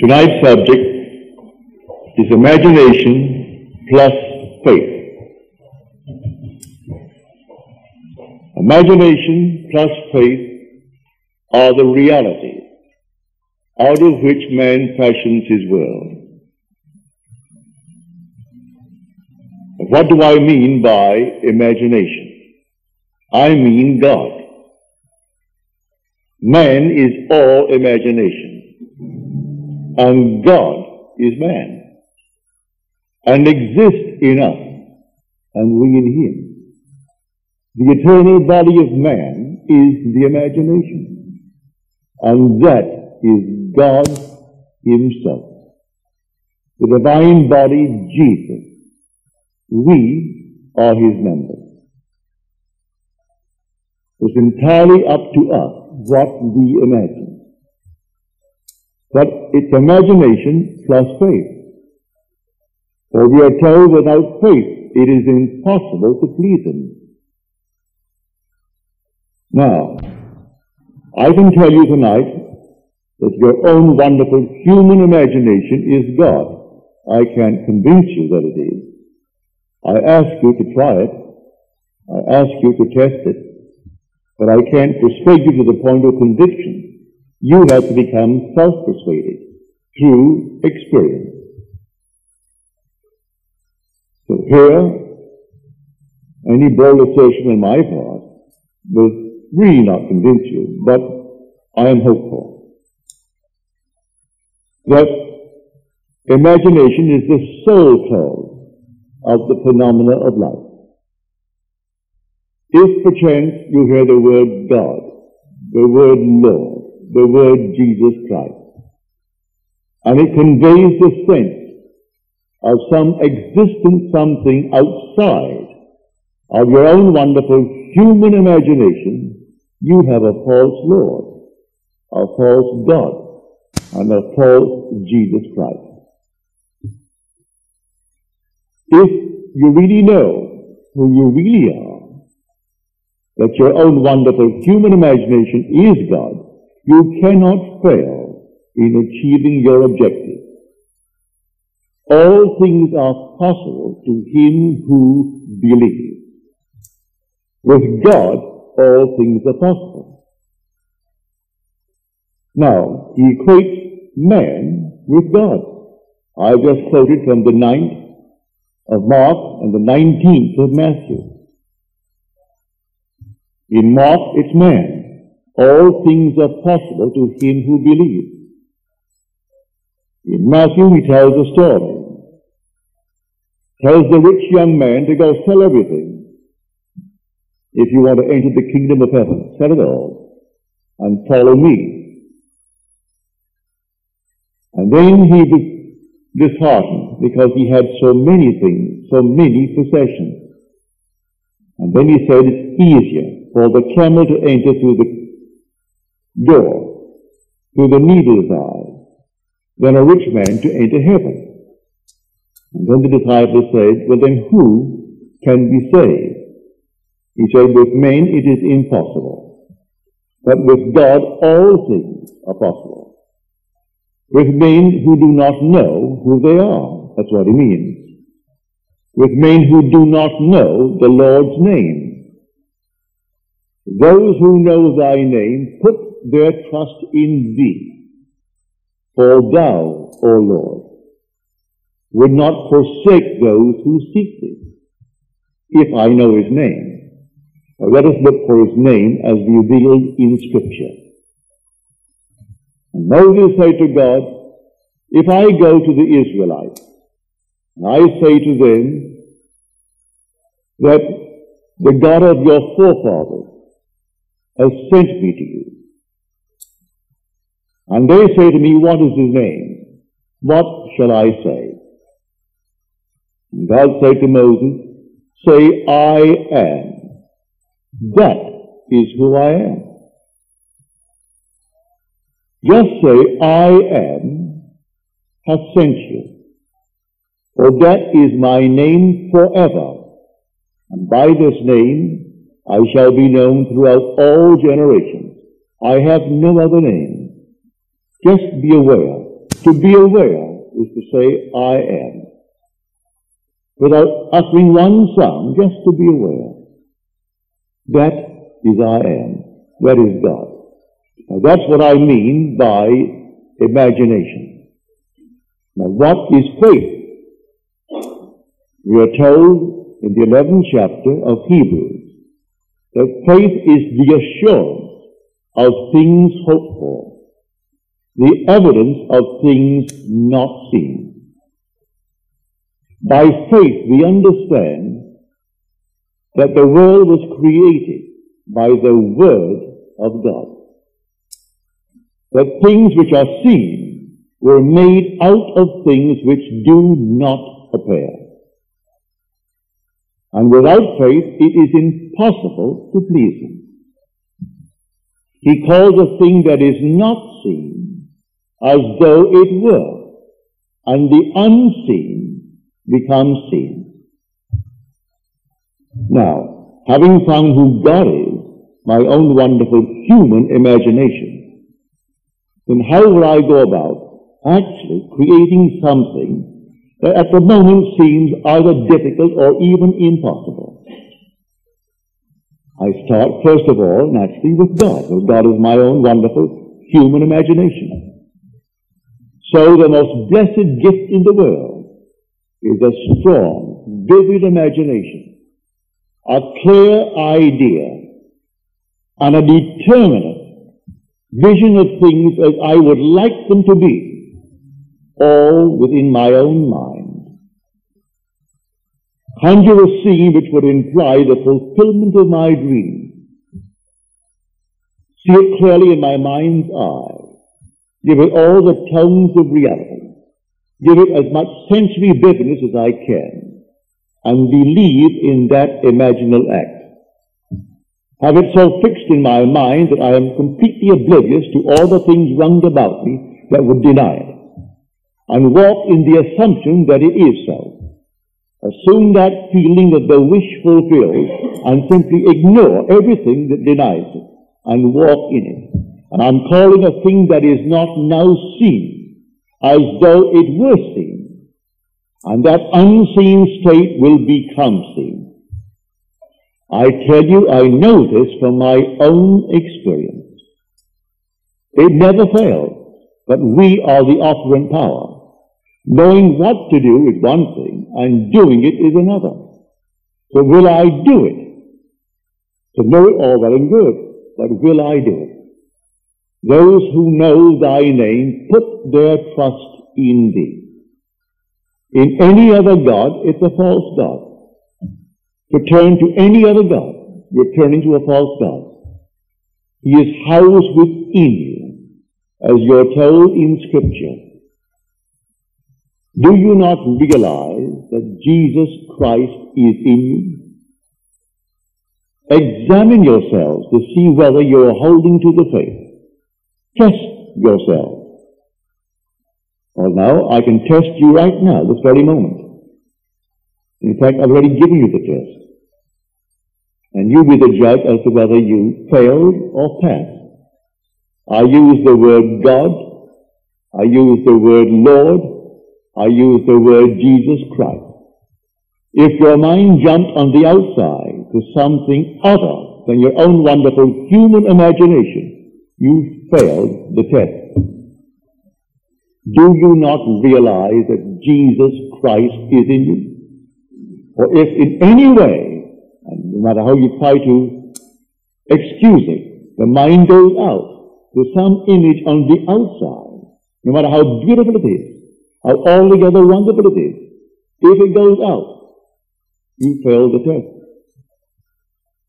Tonight's subject is imagination plus faith. Imagination plus faith are the reality out of which man fashions his world. What do I mean by imagination? I mean God. Man is all imagination, and God is man, and exists in us, and we in him. The eternal body of man is the imagination, and that is God himself. The divine body, Jesus, we are his members. It's entirely up to us what we imagine. But it's imagination plus faith. For we are told without faith it is impossible to please him. Now, I can tell you tonight that your own wonderful human imagination is God. I can't convince you that it is. I ask you to try it. I ask you to test it. But I can't persuade you to the point of conviction. You have to become self-persuaded through experience. So here, any bold assertion on my part will really not convince you, but I am hopeful that imagination is the sole cause of the phenomena of life. If perchance you hear the word God, the word Lord, the word Jesus Christ, and it conveys the sense of some existent something outside of your own wonderful human imagination, you have a false Lord, a false God, and a false Jesus Christ. If you really know who you really are, that your own wonderful human imagination is God, you cannot fail in achieving your objective. All things are possible to him who believes. With God, all things are possible. Now, he equates man with God. I just quoted from the 9th of Mark and the 19th of Matthew. In Mark, it's man. All things are possible to him who believes. In Matthew, he tells a story. Tells the rich young man to go sell everything if you want to enter the kingdom of heaven. Sell it all and follow me. And then he was disheartened because he had so many things, so many possessions. And then he said, it's easier for the camel to enter through the door, through the needle's eye, than a rich man to enter heaven. And then the disciples said, well, then who can be saved? He said, with men it is impossible, but with God all things are possible. With men who do not know who they are, that's what he means. With men who do not know the Lord's name. Those who know thy name put their trust in thee, for thou, O Lord, would not forsake those who seek thee. If I know his name. Let us look for his name as revealed in Scripture. And Moses said to God, if I go to the Israelites, and I say to them that the God of your forefathers has sent me to you, and they say to me, what is his name? What shall I say? And God said to Moses, say, I am. That is who I am. Just say, I am, hath sent you. For that is my name forever, and by this name I shall be known throughout all generations. I have no other name. Just be aware, To be aware is to say, I am. Without uttering one sound, just to be aware. That is I am. That is God. Now that's what I mean by imagination. Now what is faith? We are told in the 11th chapter of Hebrews that faith is the assurance of things hoped for, the evidence of things not seen. By faith we understand that the world was created by the Word of God, that things which are seen were made out of things which do not appear. And without faith, it is impossible to please Him. He calls a thing that is not seen as though it were, and the unseen becomes seen. Now, having found who God is, my own wonderful human imagination, then how will I go about actually creating something that at the moment seems either difficult or even impossible? I start, first of all, naturally with God, because God is my own wonderful human imagination. So the most blessed gift in the world is a strong, vivid imagination, a clear idea, and a determinate vision of things as I would like them to be, all within my own mind. Conjure a scene which would imply the fulfillment of my dream. See it clearly in my mind's eye. Give it all the tones of reality. Give it as much sensory vividness as I can, and believe in that imaginal act. Have it so fixed in my mind that I am completely oblivious to all the things round about me that would deny it, and walk in the assumption that it is so. Assume that feeling that the wish fulfills, and simply ignore everything that denies it, and walk in it. And I'm calling a thing that is not now seen as though it were seen, and that unseen state will become seen. I tell you, I know this from my own experience. It never fails, but we are the operant power. Knowing what to do is one thing, and doing it is another. So will I do it? To know it all well and good, but will I do it? Those who know thy name put their trust in thee. In any other god, it's a false god. To turn to any other god, you're turning to a false god. He is housed within you, as you're told in Scripture. Do you not realize that Jesus Christ is in you? Examine yourselves to see whether you are holding to the faith. Test yourself. Well, now, I can test you right now, this very moment. In fact, I've already given you the test. And you be the judge as to whether you failed or passed. I use the word God. I use the word Lord. I use the word Jesus Christ. If your mind jumped on the outside to something other than your own wonderful human imagination, you failed the test. Do you not realize that Jesus Christ is in you? Or if in any way, and no matter how you try to excuse it, the mind goes out to some image on the outside, no matter how beautiful it is, how altogether wonderful it is, if it goes out, you fail the test.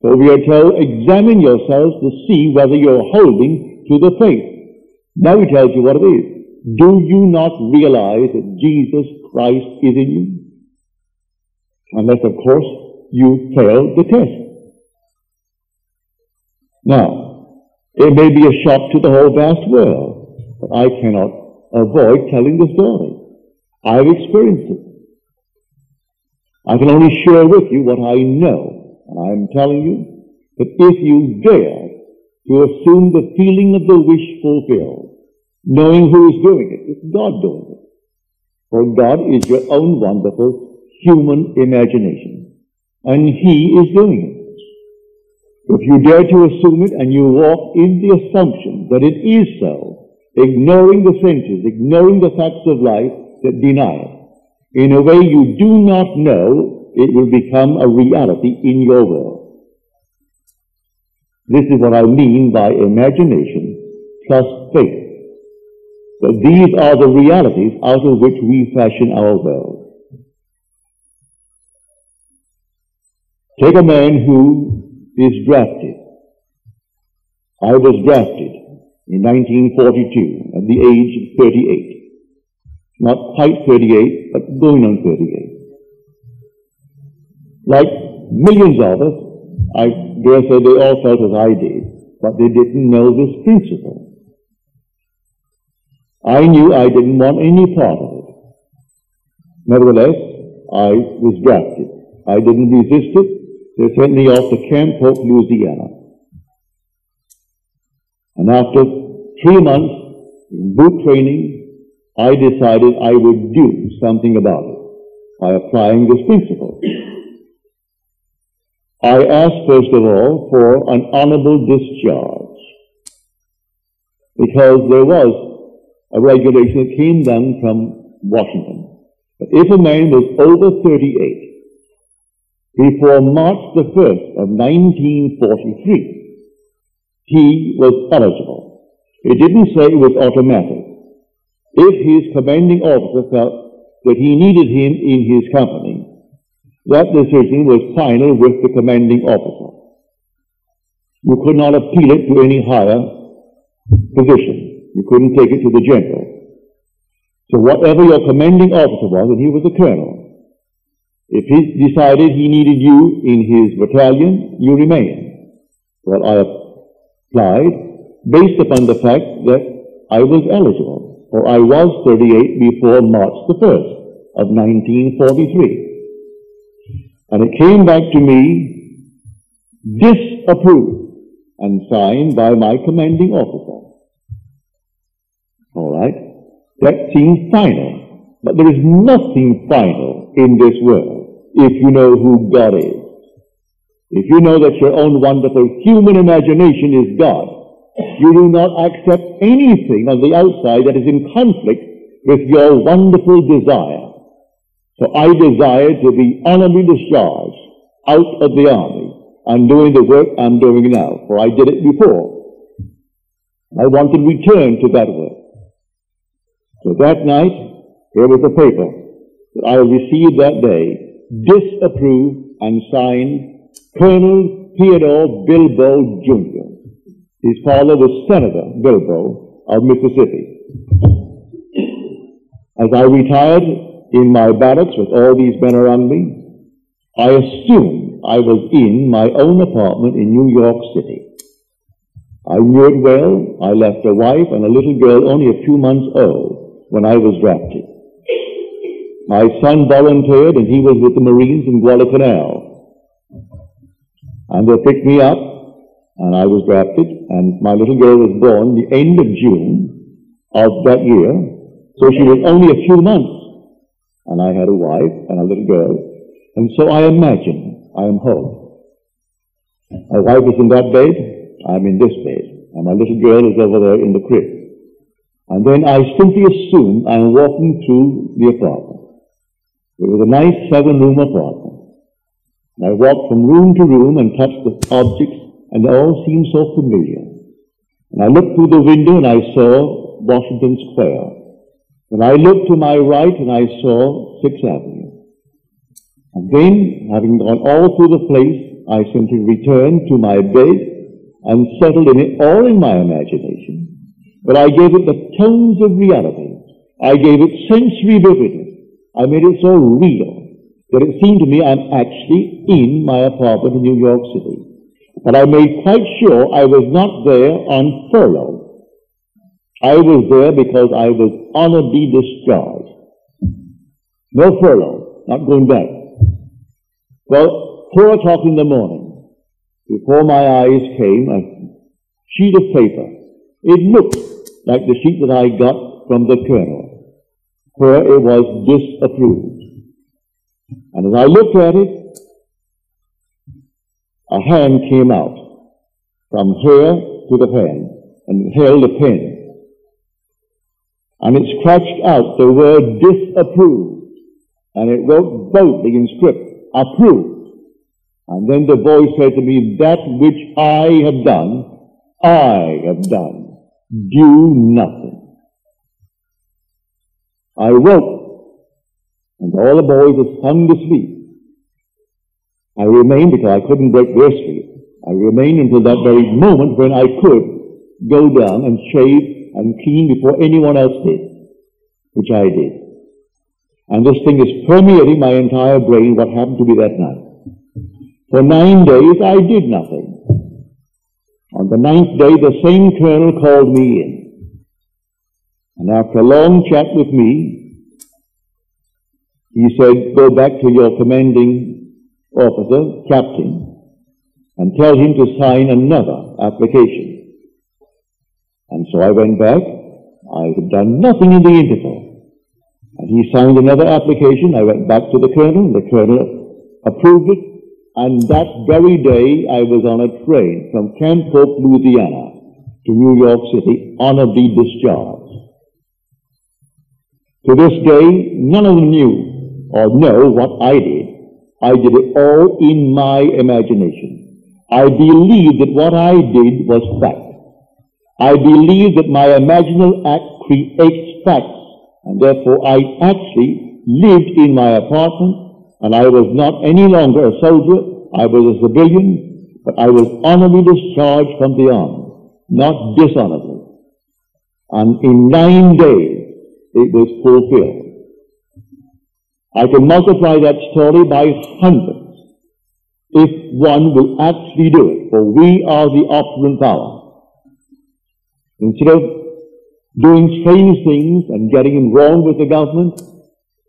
So we are told, examine yourselves to see whether you are holding to the faith. Now he tells you what it is. Do you not realize that Jesus Christ is in you? Unless, of course, you fail the test. Now, it may be a shock to the whole vast world, but I cannot avoid telling the story. I've experienced it. I can only share with you what I know, and I am telling you that if you dare to assume the feeling of the wish fulfilled, knowing who is doing it. It's God doing it. For God is your own wonderful human imagination, and He is doing it. If you dare to assume it and you walk in the assumption that it is so, ignoring the senses, ignoring the facts of life that deny it, in a way you do not know, it will become a reality in your world. This is what I mean by imagination plus faith. But these are the realities out of which we fashion our world. Take a man who is drafted. I was drafted in 1942 at the age of 38. Not quite 38, but going on 38. Like millions of us, I dare say they all felt as I did, but they didn't know this principle. I knew I didn't want any part of it. Nevertheless, I was drafted. I didn't resist it. They sent me off to Camp Hope, Louisiana. And after 3 months in boot training, I decided I would do something about it by applying this principle. I asked, first of all, for an honorable discharge, because there was a regulation that came down from Washington. But if a man was over 38, before March the 1st of 1943, he was eligible. It didn't say it was automatic. If his commanding officer felt that he needed him in his company, that decision was final with the commanding officer. You could not appeal it to any higher position. You couldn't take it to the general. So whatever your commanding officer was, and he was a colonel, if he decided he needed you in his battalion, you remained. Well, I applied based upon the fact that I was eligible, for I was 38 before March the 1st of 1943. And it came back to me disapproved and signed by my commanding officer. All right, that seems final, but there is nothing final in this world if you know who God is. If you know that your own wonderful human imagination is God, you do not accept anything on the outside that is in conflict with your wonderful desire. So I desire to be honorably discharged out of the army. I'm doing the work I'm doing now, for I did it before. I want to return to that work. So that night, there was a paper that I received that day, disapproved and signed Colonel Theodore Bilbo, Jr. His father was Senator Bilbo of Mississippi. As I retired in my barracks with all these men around me, I assumed I was in my own apartment in New York City. I knew it well. I left a wife and a little girl only a few months old when I was drafted. My son volunteered, and he was with the Marines in Guadalcanal. And they picked me up, and I was drafted, and my little girl was born the end of June of that year, so she was only a few months. And I had a wife and a little girl, and so I imagine I am home. My wife is in that bed, I'm in this bed, and my little girl is over there in the crib. And then I simply assumed I'm walking through the apartment. It was a nice 7-room apartment. And I walked from room to room and touched the objects, and they all seemed so familiar. And I looked through the window and I saw Washington Square. And I looked to my right and I saw 6th Avenue. And then, having gone all through the place, I simply returned to my bed and settled in it all in my imagination. But I gave it the tones of reality. I gave it sensory vividness. I made it so real that it seemed to me I'm actually in my apartment in New York City. But I made quite sure I was not there on furlough. I was there because I was honorably discharged. No furlough, not going back. Well, 4 o'clock in the morning, before my eyes came a sheet of paper. It looked like the sheet that I got from the colonel, where it was disapproved. And as I looked at it, a hand came out from here to the hand and held a pen. And it scratched out the word disapproved, and it wrote boldly in script, approved. And then the voice said to me, that which I have done, do nothing. I wrote, and all the boys were sung to sleep. I remained because I couldn't break their sleep. I remained until that very moment when I could go down and shave and clean before anyone else did, which I did. And this thing is permeating my entire brain, what happened to me that night. For 9 days, I did nothing. On the 9th day, the same colonel called me in. And after a long chat with me, he said, go back to your commanding officer, captain, and tell him to sign another application. And so I went back. I had done nothing in the interval. And he signed another application. I went back to the colonel. The colonel approved it. And that very day, I was on a train from Camp Hope, Louisiana, to New York City, honorably discharged. To this day, none of them knew or know what I did. I did it all in my imagination. I believed that what I did was fact. I believe that my imaginal act creates facts, and therefore I actually lived in my apartment, and I was not any longer a soldier, I was a civilian, but I was honorably discharged from the army, not dishonorably. And in 9 days, it was fulfilled. I can multiply that story by hundreds, if one will actually do it, for we are the opulent power. Instead of doing strange things and getting involved with the government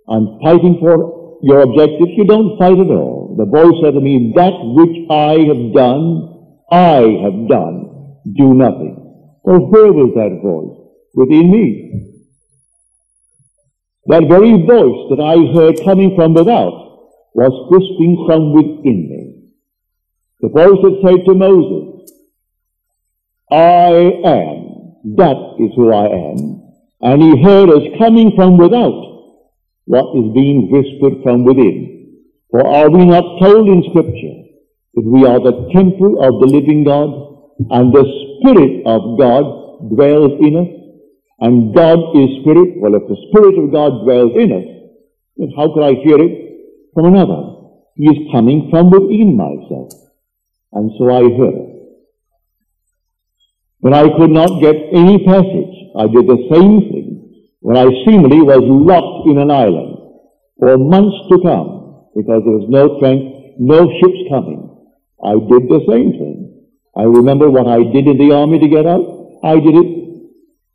and fighting for your objectives, you don't fight at all. The boy said to me, that which I have done, do nothing. Well, where was that voice? Within me. That very voice that I heard coming from without was whispering from within me. The voice that said to Moses, I am. That is who I am. And he heard us coming from without what is being whispered from within. For are we not told in Scripture that we are the temple of the living God, and the Spirit of God dwells in us? And God is Spirit. Well, if the Spirit of God dwells in us, then how could I hear it from another? He is coming from within myself. And so I heard it. When I could not get any passage, I did the same thing when I seemingly was locked in an island for months to come because there was no ships coming. I did the same thing. I remember what I did in the army to get out. I did it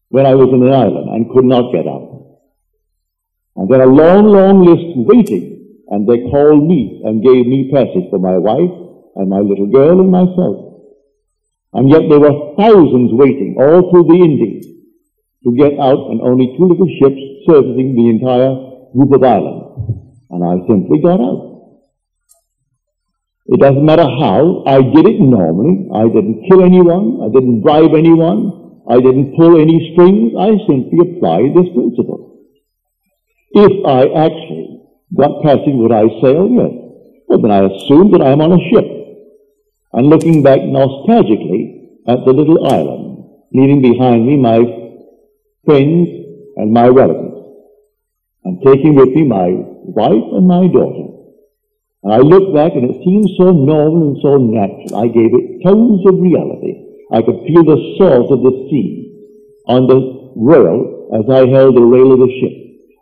when I was in an island and could not get out. And then a long, long list waiting, and they called me and gave me passage for my wife and my little girl and myself. And yet there were thousands waiting all through the Indies to get out, and only two little ships servicing the entire group of islands. And I simply got out. It doesn't matter how. I did it normally. I didn't kill anyone. I didn't bribe anyone. I didn't pull any strings. I simply applied this principle. If I actually got passage, would I sail? Yes. Well, then I assumed that I am on a ship, and looking back nostalgically at the little island, leaving behind me my friends and my relatives, and taking with me my wife and my daughter. And I looked back, and it seemed so normal and so natural. I gave it tones of reality. I could feel the salt of the sea on the rail as I held the rail of the ship.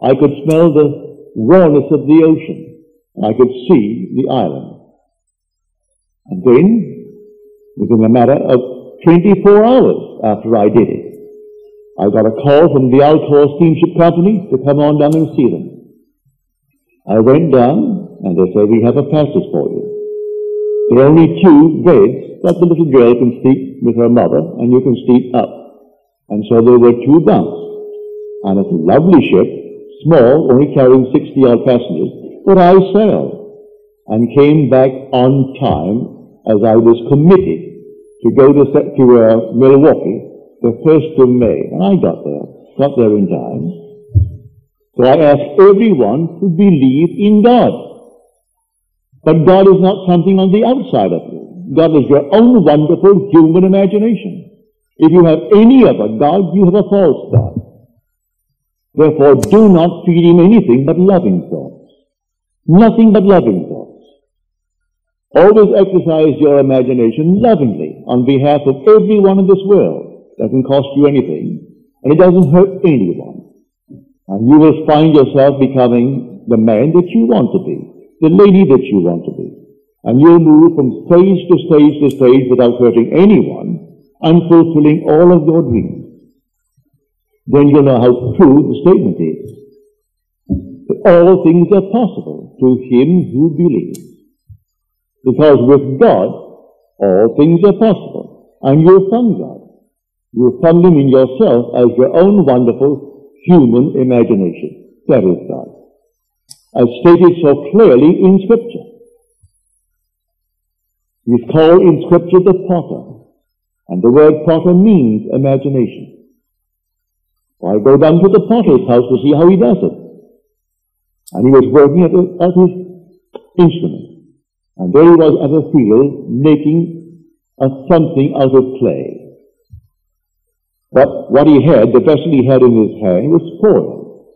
I could smell the rawness of the ocean, and I could see the island. And then, within a matter of 24 hours after I did it, I got a call from the Alcor Steamship Company to come on down and see them. I went down, and they said, we have a passage for you. There are only two beds that the little girl can sleep with her mother, and you can sleep up. And so there were two bunks, and it's a lovely ship, small, only carrying 60-odd passengers, but I sailed and came back on time as I was committed to go to Milwaukee the 1st of May. And I got there in time. So I asked everyone to believe in God. But God is not something on the outside of you. God is your own wonderful human imagination. If you have any other God, you have a false God. Therefore, do not feed him anything but loving thoughts. Nothing but loving thoughts. Always exercise your imagination lovingly on behalf of everyone in this world. It doesn't cost you anything, and it doesn't hurt anyone. And you will find yourself becoming the man that you want to be, the lady that you want to be. And you'll move from stage to stage to stage without hurting anyone, and fulfilling all of your dreams. Then you'll know how true the statement is. That all things are possible to him who believes. Because with God, all things are possible. And you're from God. You're from him in yourself as your own wonderful human imagination. That is God. As stated so clearly in Scripture. He's called in Scripture the potter. And the word potter means imagination. So I go down to the potter's house to see how he does it. And he was working at his instrument. And there he was at a field making something out of clay. But what he had, the vessel he had in his hand, was spoiled.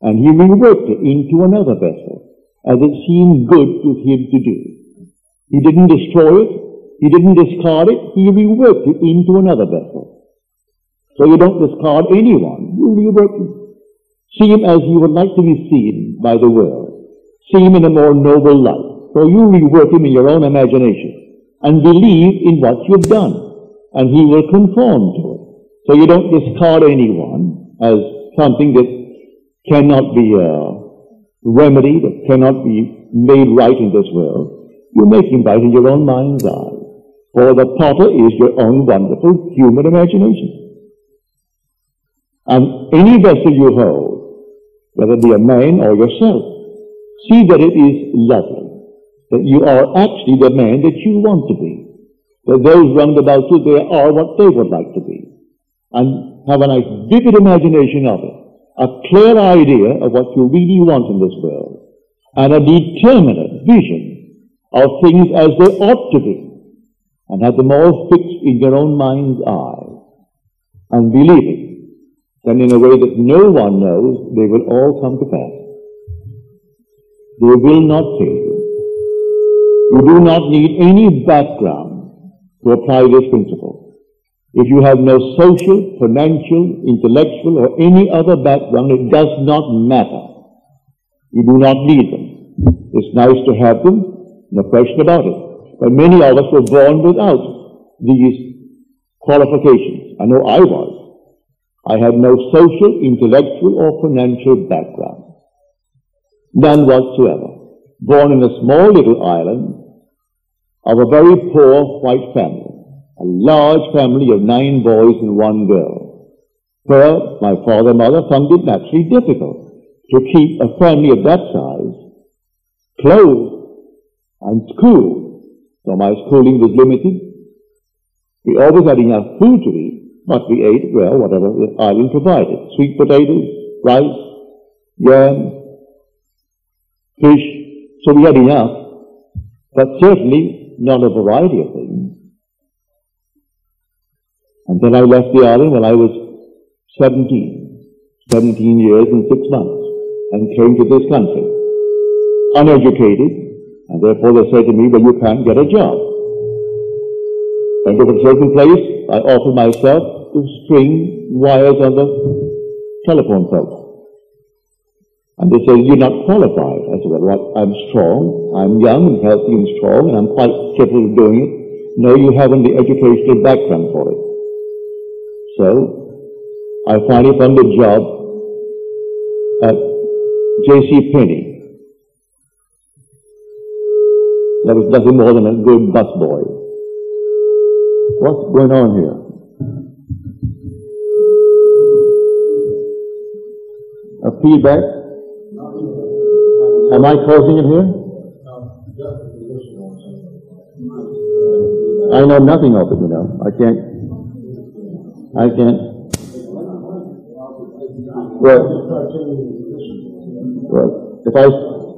And he reworked it into another vessel, as it seemed good to him to do. He didn't destroy it. He didn't discard it, he reworked it into another vessel. So you don't discard anyone, you rework him. See him as he would like to be seen by the world. See him in a more noble light. So you rework him in your own imagination and believe in what you've done, and he will conform to it. So you don't discard anyone as something that cannot be remedied, that cannot be made right in this world. You make him right in your own mind's eye. For the potter is your own wonderful human imagination. And any vessel you hold, whether it be a man or yourself, see that it is lovely, that you are actually the man that you want to be, that those round about you, they are what they would like to be, and have a nice vivid imagination of it, a clear idea of what you really want in this world, and a determinate vision of things as they ought to be, and have them all fixed in your own mind's eye, and believing that in a way that no one knows, they will all come to pass. They will not fail you. You do not need any background to apply this principle. If you have no social, financial, intellectual, or any other background, it does not matter. You do not need them. It's nice to have them, no question about it. But many of us were born without these qualifications. I know I was. I had no social, intellectual, or financial background. None whatsoever. Born in a small little island of a very poor white family. A large family of 9 boys and 1 girl. Where my father and mother found it naturally difficult to keep a family of that size clothed and schooled. So my schooling was limited. We always had enough food to eat, but we ate, well, whatever the island provided. Sweet potatoes, rice, yam, fish. So we had enough, but certainly not a variety of things. And then I left the island when I was 17 years and 6 months, and came to this country, uneducated. And therefore they said to me, well, you can't get a job. Went to a certain place, I offered myself to string wires on the telephone pole. And they said, you're not qualified. I said, well, I'm strong, I'm young and healthy and strong, and I'm quite capable of doing it. No, you haven't the educational background for it. So, I finally found a job at J.C. Penney. That was nothing more than a good busboy. What's going on here? feedback? Am I causing it here? I know nothing of it, you know. I can't. Well, if I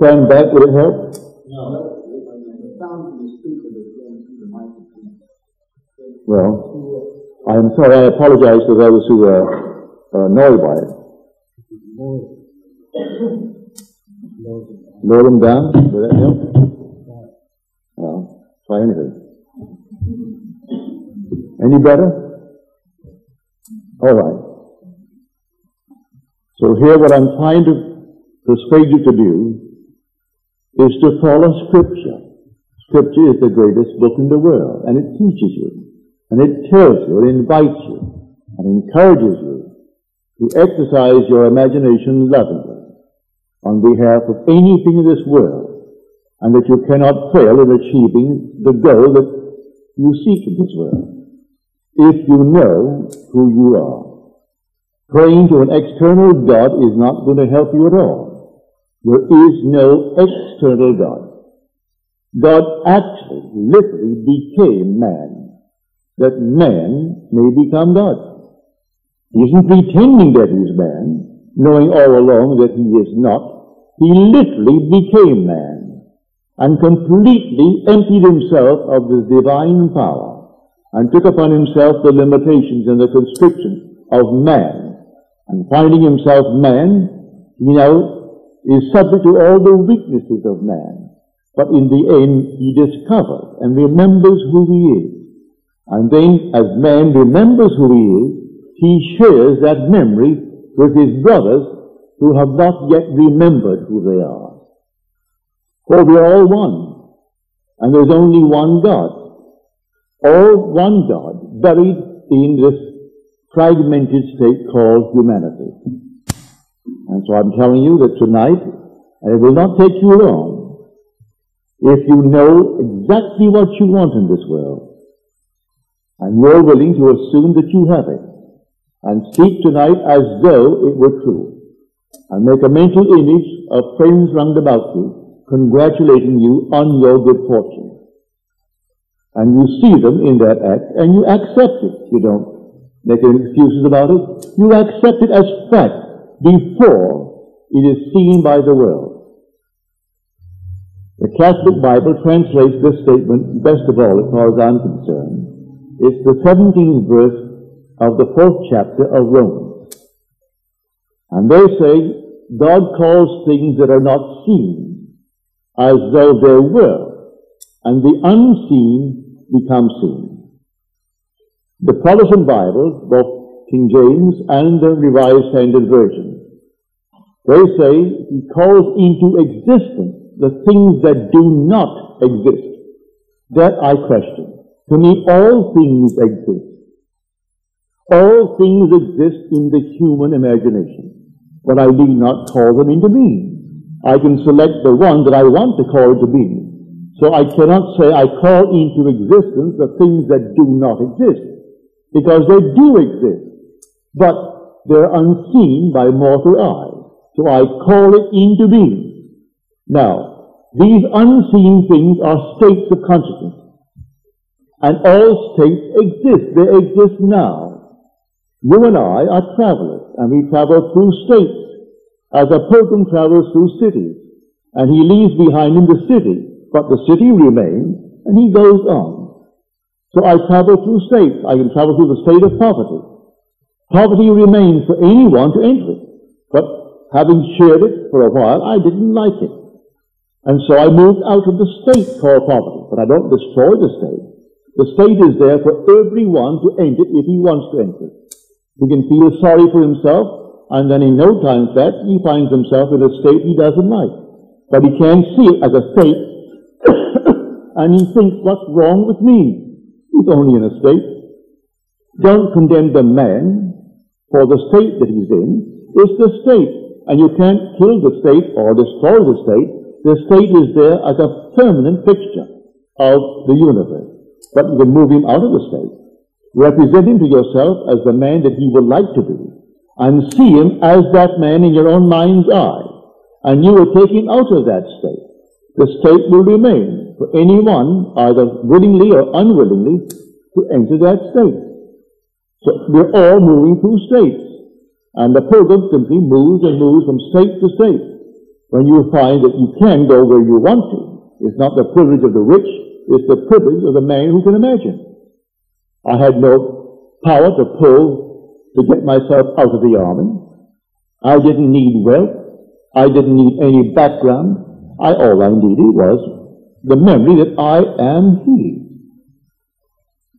stand back, would it help? No. Well, I'm sorry, I apologize to those who are annoyed by it. Lower them down, will that help? Well, try anything. Any better? All right. So here what I'm trying to persuade you to do is to follow Scripture. Scripture is the greatest book in the world, and it teaches you, and it tells you, it invites you, and encourages you to exercise your imagination lovingly on behalf of anything in this world, and that you cannot fail in achieving the goal that you seek in this world, if you know who you are. Praying to an external God is not going to help you at all. There is no external God. God actually, literally became man, that man may become God. He isn't pretending that he is man, knowing all along that he is not. He literally became man and completely emptied himself of his divine power and took upon himself the limitations and the constriction of man. And finding himself man, he now is subject to all the weaknesses of man. But in the end, he discovers and remembers who he is. And then, as man remembers who he is, he shares that memory with his brothers who have not yet remembered who they are. For we are all one, and there's only one God. All one God, buried in this fragmented state called humanity. And so I'm telling you that tonight, and it will not take you long, if you know exactly what you want in this world, and you're willing to assume that you have it, and speak tonight as though it were true, and make a mental image of friends round about you, congratulating you on your good fortune. And you see them in that act, and you accept it. You don't make any excuses about it. You accept it as fact before it is seen by the world. The Catholic Bible translates this statement best of all, as far as I'm concerned. It's the 17th verse of the 4th chapter of Romans. And they say, God calls things that are not seen as though they were, and the unseen become seen. The Protestant Bibles, both King James and the Revised Standard Version, they say he calls into existence the things that do not exist. That I question. To me, all things exist. All things exist in the human imagination, but I need not call them into being. I can select the one that I want to call into being. So I cannot say I call into existence the things that do not exist, because they do exist, but they're unseen by mortal eyes. So I call it into being. Now, these unseen things are states of consciousness. And all states exist. They exist now. You and I are travelers, and we travel through states, as a pilgrim travels through cities, and he leaves behind him the city, but the city remains, and he goes on. So I travel through states. I can travel through the state of poverty. Poverty remains for anyone to enter it, but having shared it for a while, I didn't like it. And so I moved out of the state called poverty, but I don't destroy the state. The state is there for everyone to enter it if he wants to enter it. He can feel sorry for himself, and then in no time flat, he finds himself in a state he doesn't like. But he can't see it as a state, and he thinks, what's wrong with me? He's only in a state. Don't condemn the man for the state that he's in. It's the state, and you can't kill the state or destroy the state. The state is there as a permanent picture of the universe. But you can move him out of the state. Represent him to yourself as the man that he would like to be, and see him as that man in your own mind's eye, and you will take him out of that state. The state will remain for anyone, either willingly or unwillingly, to enter that state. So we're all moving through states, and the pilgrim simply moves and moves from state to state. When you find that you can go where you want to, it's not the privilege of the rich, it's the privilege of the man who can imagine. I had no power to pull to get myself out of the army. I didn't need wealth. I didn't need any background. All I needed was the memory that I am he.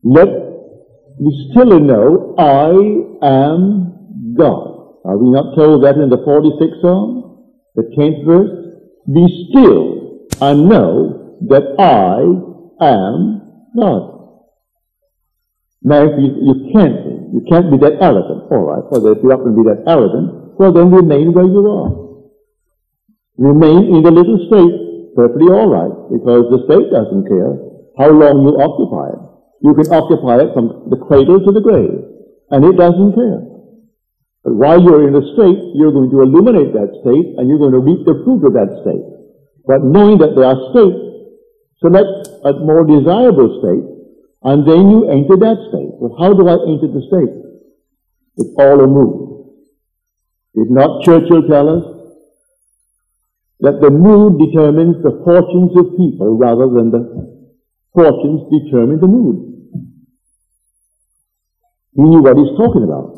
Let me still know I am God. Are we not told that in the 46th Psalm? The 10th verse, be still and know that I am God. Now, if you can't be that arrogant, all right, or if you happen to be that arrogant, well then remain where you are. Remain in the little state, perfectly all right, because the state doesn't care how long you occupy it. You can occupy it from the cradle to the grave, and it doesn't care. But while you're in a state, you're going to illuminate that state, and you're going to reap the fruit of that state. But knowing that there are states, select a more desirable state, and then you enter that state. Well, how do I enter the state? It's all a mood. Did not Churchill tell us that the mood determines the fortunes of people rather than the fortunes determine the mood? He knew what he's talking about.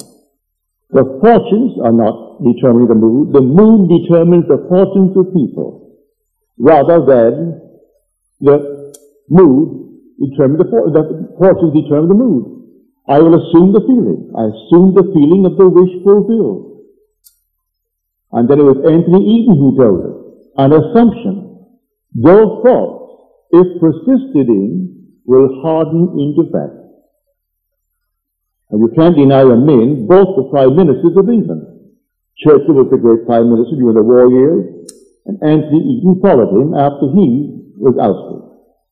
The fortunes are not determining the mood. The mood determines the fortunes of people, rather than the mood determines the fortunes determine the mood. I will assume the feeling. I assume the feeling of the wish fulfilled. And then it was Anthony Eden who told us, an assumption, though thoughts, if persisted in, will harden into fact. And you can't deny the men, both the prime ministers of England. Churchill was the great prime minister during the war years, and Anthony Eden followed him after he was ousted.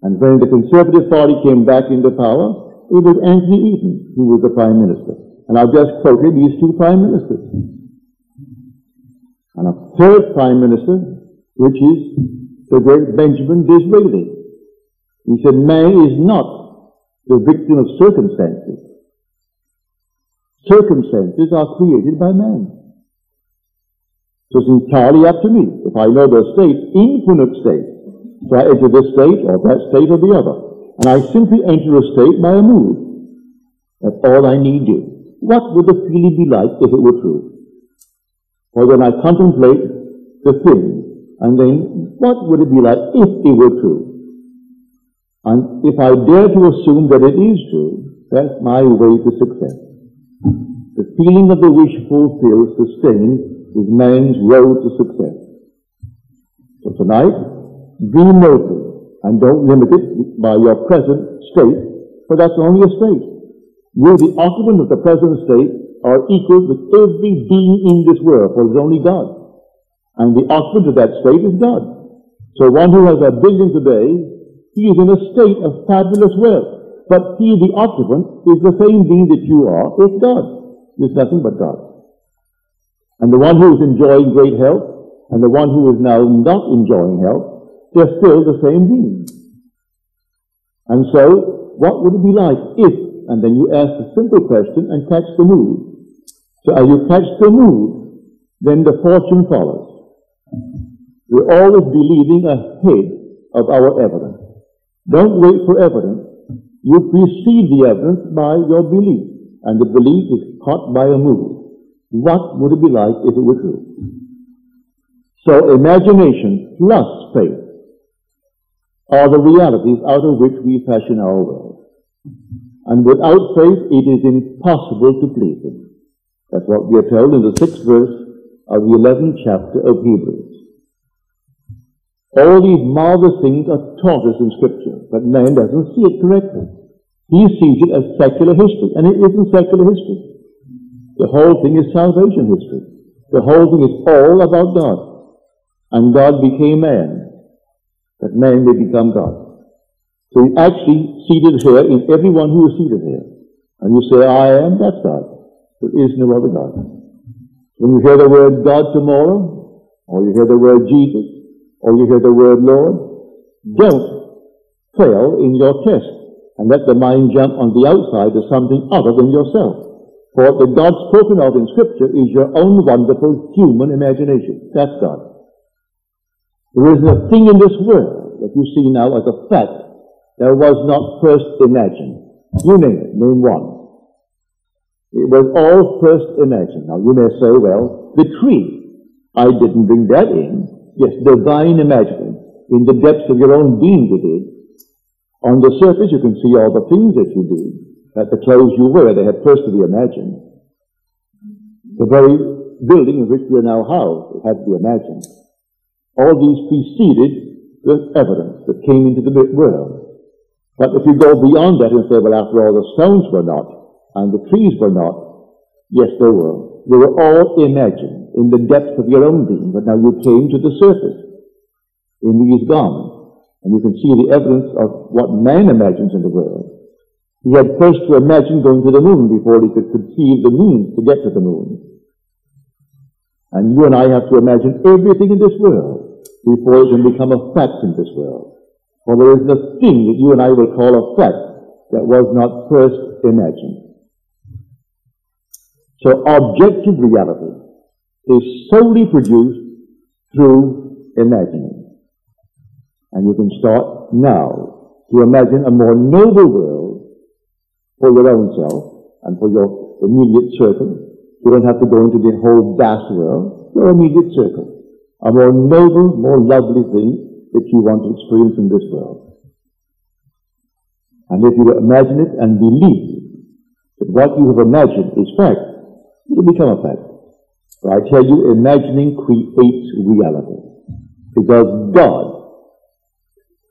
And when the Conservative Party came back into power, it was Anthony Eden who was the prime minister. And I've just quoted these two prime ministers. And a third prime minister, which is the great Benjamin Disraeli. He said, man is not the victim of circumstances. Circumstances are created by man. So it's entirely up to me. If I know the state, infinite state, if I enter this state or that state or the other, and I simply enter a state by a mood, that's all I need do. What would the feeling be like if it were true? Or when I contemplate the thing, and then what would it be like if it were true? And if I dare to assume that it is true, that's my way to success. The feeling of the wish fulfilled, sustained, is man's road to success. So tonight, be noble and don't limit it by your present state, for that's only a state. You, the occupant of the present state, are equal with every being in this world, for it's only God. And the occupant of that state is God. So one who has a billion today, he is in a state of fabulous wealth. But he, the occupant, is the same being that you are, is God. There's nothing but God. And the one who is enjoying great health, and the one who is now not enjoying health, they're still the same being. And so, what would it be like if, and then you ask a simple question and catch the mood. So as you catch the mood, then the fortune follows. We're always believing ahead of our evidence. Don't wait for evidence. You precede the evidence by your belief, and the belief is caught by a mood. What would it be like if it were true? So imagination plus faith are the realities out of which we fashion our world. And without faith, it is impossible to please Him. That's what we are told in the 6th verse of the 11th chapter of Hebrews. All these marvelous things are taught us in Scripture, but man doesn't see it correctly. He sees it as secular history, and it isn't secular history. The whole thing is salvation history. The whole thing is all about God. And God became man, that man may become God. So He's actually seated here in everyone who is seated here. And you say, I am, that's God. There is no other God. When you hear the word God tomorrow, or you hear the word Jesus, or you hear the word Lord, don't fail in your test and let the mind jump on the outside to something other than yourself. For the God spoken of in Scripture is your own wonderful human imagination. That's God. There isn't a thing in this world that you see now as a fact that was not first imagined. You name it, name one. It was all first imagined. Now you may say, well, the tree, I didn't bring that in. Yes, divine imagining. In the depths of your own being you did. On the surface you can see all the things that you did, that the clothes you wear, they had first to be imagined. The very building in which we are now housed, it had to be imagined. All these preceded the evidence that came into the world. But if you go beyond that and say, well, after all, the stones were not, and the trees were not, yes, they were. They were all imagined in the depths of your own being, but now you came to the surface in these garments, and you can see the evidence of what man imagines in the world. He had first to imagine going to the moon before he could conceive the means to get to the moon. And you and I have to imagine everything in this world before it can become a fact in this world. For there is the thing that you and I will call a fact that was not first imagined. So objective reality is solely produced through imagining. And you can start now to imagine a more noble world for your own self and for your immediate circle. You don't have to go into the whole vast world, your immediate circle. A more noble, more lovely thing that you want to experience in this world. And if you imagine it and believe that what you have imagined is fact, it will become a fact. But I tell you, imagining creates reality. Because God,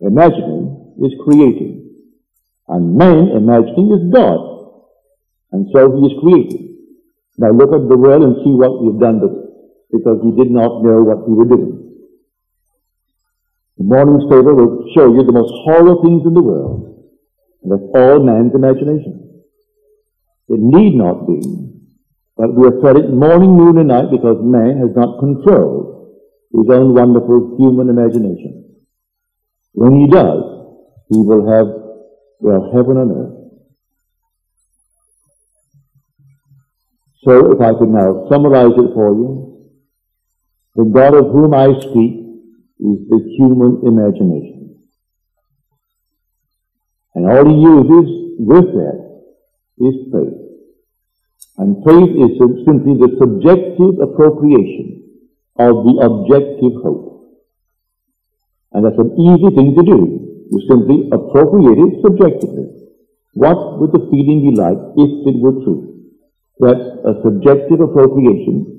imagining is creating. And man, imagining is God. And so he is creating. Now look at the world and see what we've done with it. Because we did not know what we were doing. The morning's paper will show you the most horrible things in the world. And that's all man's imagination. It need not be, but we are fed it morning, noon, and night because man has not controlled his own wonderful human imagination. When he does, he will have, well, heaven on earth. So if I could now summarize it for you, the God of whom I speak is the human imagination. And all he uses with that is faith. And faith is simply the subjective appropriation of the objective hope. And that's an easy thing to do. You simply appropriate it subjectively. What would the feeling be like if it were true? That's a subjective appropriation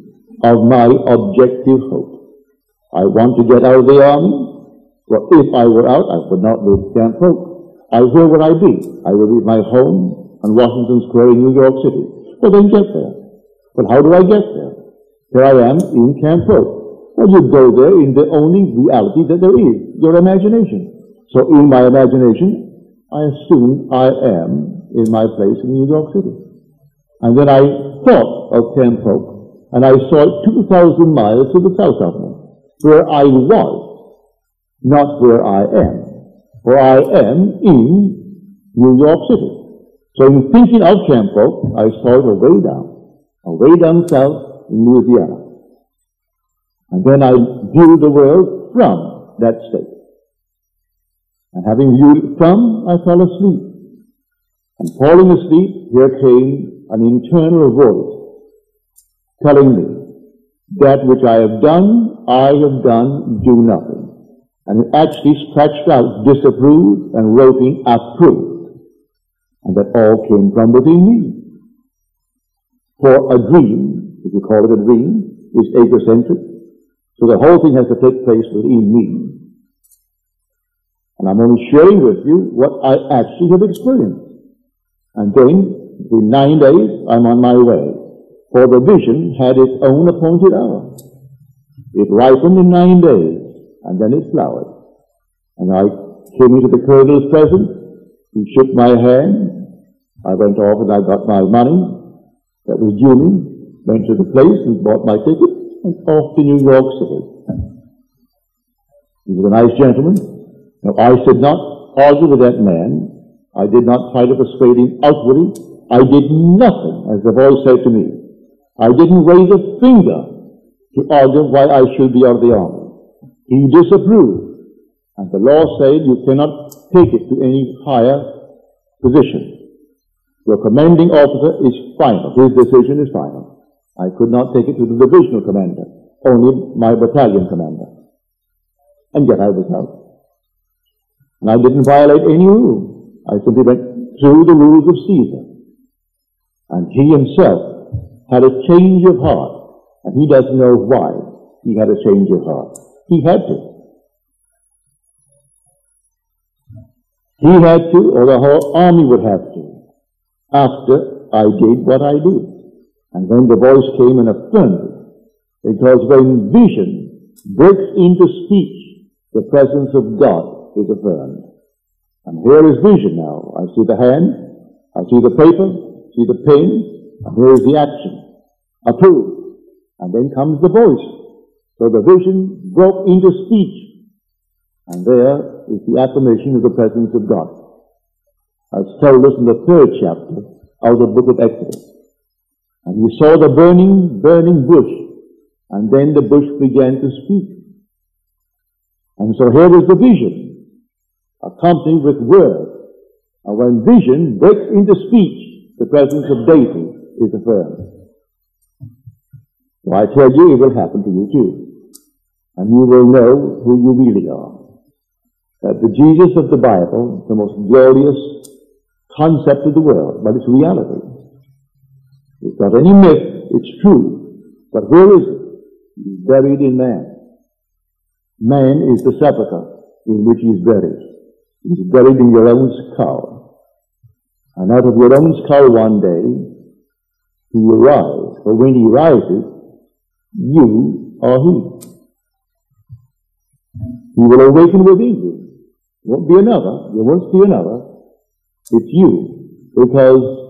of my objective hope. I want to get out of the army, for if I were out, I would not live damn folk. Where would I be? I would be at my home on Washington Square in New York City. Well, then get there. But how do I get there? Here I am in Camp Rope. Well, you go there in the only reality that there is, your imagination. So in my imagination, I assume I am in my place in New York City. And then I thought of Camp Rope, and I saw it 2,000 miles to the south of me, where I was, not where I am. For I am in New York City. So in thinking of Camp Rope, I saw it away down south in Louisiana. And then I viewed the world from that state. And having viewed it from, I fell asleep. And falling asleep, here came an internal voice telling me, that which I have done, do nothing. And it actually scratched out disapprove and wrote in approve. And that all came from within me. For a dream, if you call it a dream, is egocentric. So the whole thing has to take place within me. And I'm only sharing with you what I actually have experienced. And then, in 9 days, I'm on my way. For the vision had its own appointed hour. It ripened in 9 days, and then it flowered. And I came into the colonel's presence. He shook my hand. I went off and I got my money that was due me. Went to the place and bought my ticket and off to New York City. He was a nice gentleman. Now, I should not argue with that man. I did not try to persuade him outwardly. I did nothing, as the boy said to me. I didn't raise a finger to argue why I should be out of the army. He disapproved. And the law said you cannot take it to any higher position. Your commanding officer is final. His decision is final. I could not take it to the divisional commander, only my battalion commander. And yet I was out. And I didn't violate any rule. I simply went through the rules of Caesar. And he himself had a change of heart. And he doesn't know why he had a change of heart. He had to. He had to, or the whole army would have to, after I did what I did. And when the voice came in affirmative, because when vision breaks into speech, the presence of God is affirmed. And here is vision now. I see the hand, I see the paper, see the pen, and here is the action. Approved. And then comes the voice. So the vision broke into speech. And there is the affirmation of the presence of God. As told us in the third chapter of the book of Exodus. And we saw the burning bush, and then the bush began to speak. And so here is the vision, accompanied with words. And when vision breaks into speech, the presence of deity is affirmed. So I tell you, it will happen to you too. And you will know who you really are. That the Jesus of the Bible, the most glorious concept of the world, but it's reality. It's not any myth, it's true. But where is it? He's buried in man. Man is the sepulchre in which he's buried. He's buried in your own skull. And out of your own skull one day, he will rise. For when he rises, you are he. He will awaken within you. It won't be another. You won't see another. It's you. Because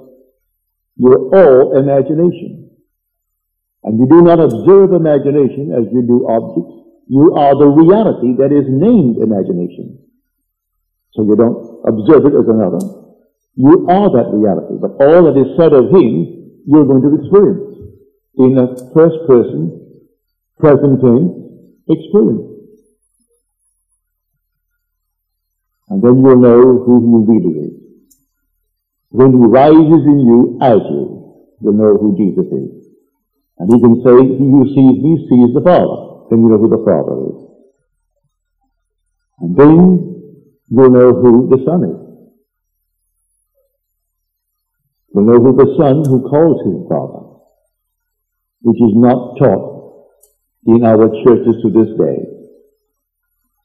you're all imagination. And you do not observe imagination as you do objects. You are the reality that is named imagination. So you don't observe it as another. You are that reality. But all that is said of him, you're going to experience. In a first person, present tense, experience. And then you'll know who he really is. When he rises in you, as you know who Jesus is. And he can say, he who sees me sees the Father. Then you know who the Father is. And then you'll know who the Son is. You'll know who the Son who calls him Father, which is not taught in our churches to this day.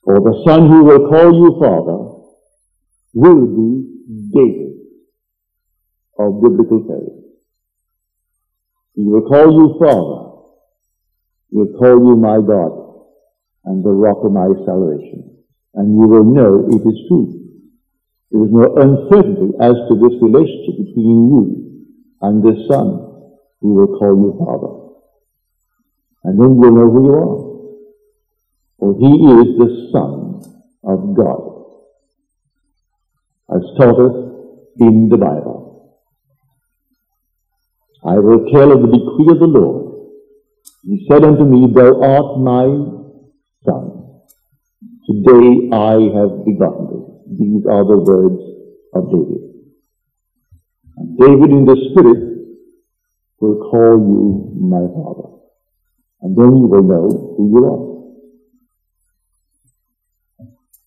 For the Son who will call you Father will be David of biblical faith. He will call you Father. He will call you my God and the rock of my salvation. And you will know it is true. There is no uncertainty as to this relationship between you and this Son. He will call you Father. And then you will know who you are. For he is the Son of God, as taught us in the Bible. I will tell of the decree of the Lord. He said unto me, thou art my Son. Today I have begotten thee. These are the words of David. And David in the Spirit will call you my Father. And then you will know who you are.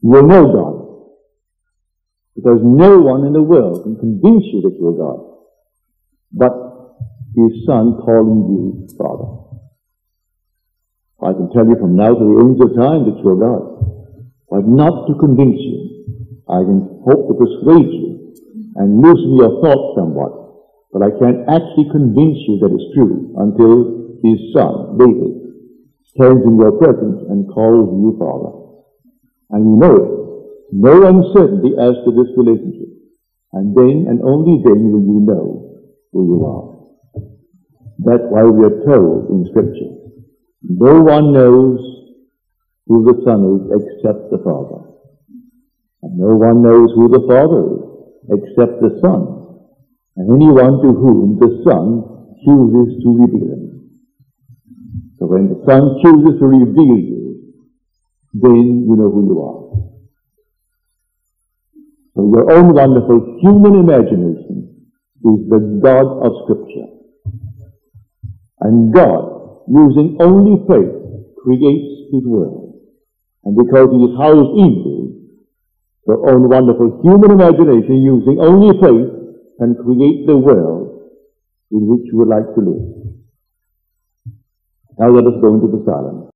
You will know God. Because no one in the world can convince you that you are God. But his Son calling you Father. I can tell you from now to the end of time that you are God. But not to convince you. I can hope to persuade you and loosen your thoughts somewhat. But I can't actually convince you that it's true until his Son, David, stands in your presence and calls you Father. And you know it. No uncertainty as to this relationship. And then and only then will you know who you are. That's why we are told in Scripture, no one knows who the Son is except the Father. And no one knows who the Father is except the Son, and anyone to whom the Son chooses to reveal him. So when the Son chooses to reveal you, then you know who you are. So your own wonderful human imagination is the God of Scripture. And God, using only faith, creates His world. And because He is housed in you, your own wonderful human imagination, using only faith, can create the world in which you would like to live. Now let us go into the silence.